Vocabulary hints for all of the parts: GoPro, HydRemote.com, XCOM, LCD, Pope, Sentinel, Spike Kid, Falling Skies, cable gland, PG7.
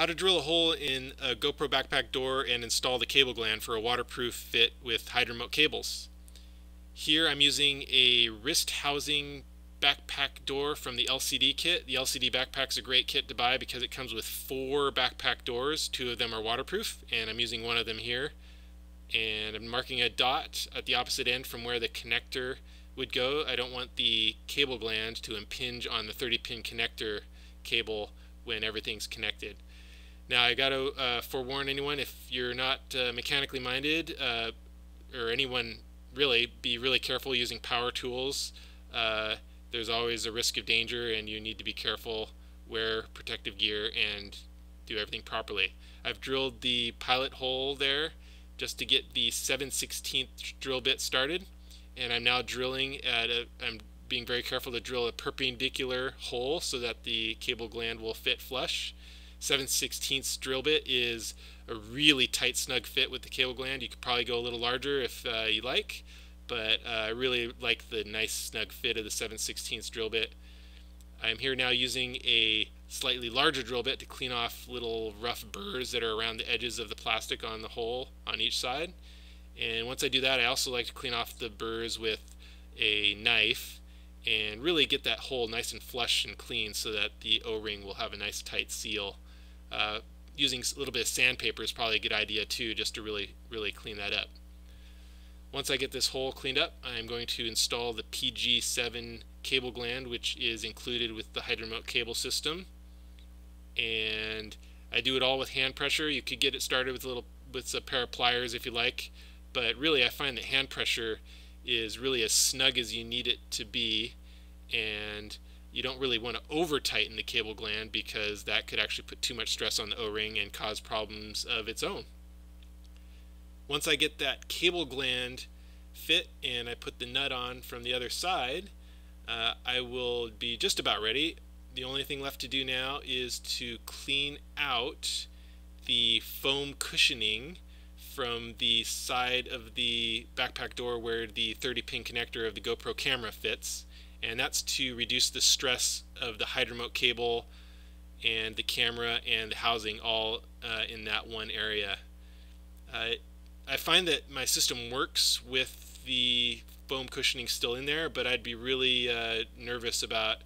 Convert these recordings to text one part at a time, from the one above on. How to drill a hole in a GoPro backpack door and install the cable gland for a waterproof fit with HydRemote cables. Here I'm using a wrist housing backpack door from the LCD kit. The LCD backpack's a great kit to buy because it comes with 4 backpack doors. 2 of them are waterproof, and I'm using one of them here. And I'm marking a dot at the opposite end from where the connector would go. I don't want the cable gland to impinge on the 30-pin connector cable when everything's connected. Now I gotta forewarn anyone, if you're not mechanically minded, or anyone really, be really careful using power tools. There's always a risk of danger, and you need to be careful, wear protective gear, and do everything properly. I've drilled the pilot hole there just to get the 7/16 drill bit started, and I'm now drilling at a, I'm being very careful to drill a perpendicular hole so that the cable gland will fit flush. 7/16 drill bit is a really tight, snug fit with the cable gland. You could probably go a little larger if you like, but I really like the nice, snug fit of the 7/16 drill bit. I'm here now using a slightly larger drill bit to clean off little rough burrs that are around the edges of the plastic on the hole on each side. And once I do that, I also like to clean off the burrs with a knife and really get that hole nice and flush and clean so that the O-ring will have a nice tight seal. Using a little bit of sandpaper is probably a good idea too, just to really clean that up. Once I get this hole cleaned up, I'm going to install the PG7 cable gland, which is included with the HydRemote cable system. And I do it all with hand pressure. You could get it started with a pair of pliers if you like, but really I find that hand pressure is really as snug as you need it to be, and you don't really want to over tighten the cable gland because that could actually put too much stress on the O-ring and cause problems of its own. Once I get that cable gland fit and I put the nut on from the other side, I will be just about ready. The only thing left to do now is to clean out the foam cushioning from the side of the backpack door where the 30-pin connector of the GoPro camera fits, and that's to reduce the stress of the HydRemote cable and the camera and the housing all in that one area. I find that my system works with the foam cushioning still in there, but I'd be really nervous about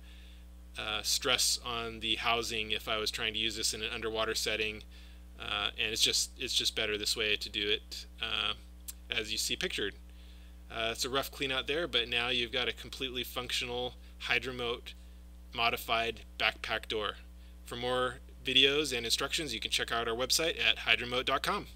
stress on the housing if I was trying to use this in an underwater setting. And it's just better this way to do it, as you see pictured. It's a rough clean out there, but now you've got a completely functional HydRemote modified backpack door. For more videos and instructions, you can check out our website at HydRemote.com.